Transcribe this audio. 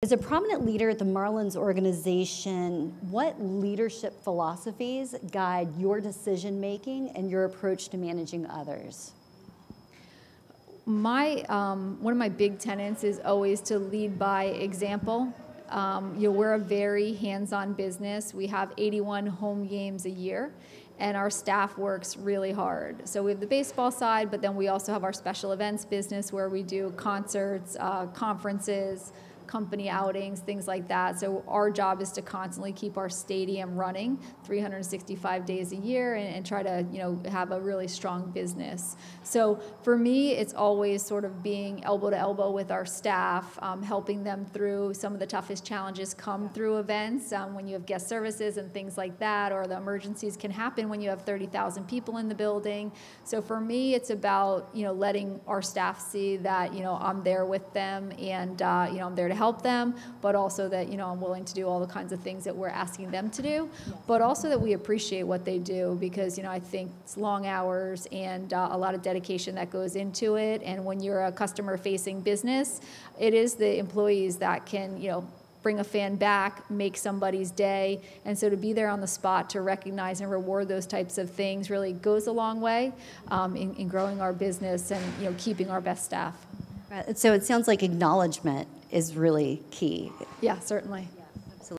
As a prominent leader at the Marlins organization, what leadership philosophies guide your decision-making and your approach to managing others? One of my big tenets is always to lead by example. We're a very hands-on business. We have 81 home games a year, and our staff works really hard. So we have the baseball side, but then we also have our special events business where we do concerts, conferences, company outings, things like that. So our job is to constantly keep our stadium running 365 days a year and try to, have a really strong business. So for me, it's always sort of being elbow to elbow with our staff, helping them through some of the toughest challenges come through events when you have guest services and things like that, or the emergencies can happen when you have 30,000 people in the building. So for me, it's about, letting our staff see that, I'm there with them and, I'm there to help them, but also that I'm willing to do all the kinds of things that we're asking them to do, but also that we appreciate what they do, because I think it's long hours and a lot of dedication that goes into it. And when you're a customer facing business, it is the employees that can bring a fan back, make somebody's day. And so to be there on the spot to recognize and reward those types of things really goes a long way in growing our business and keeping our best staff. So it sounds like acknowledgement is really key. Yeah, certainly.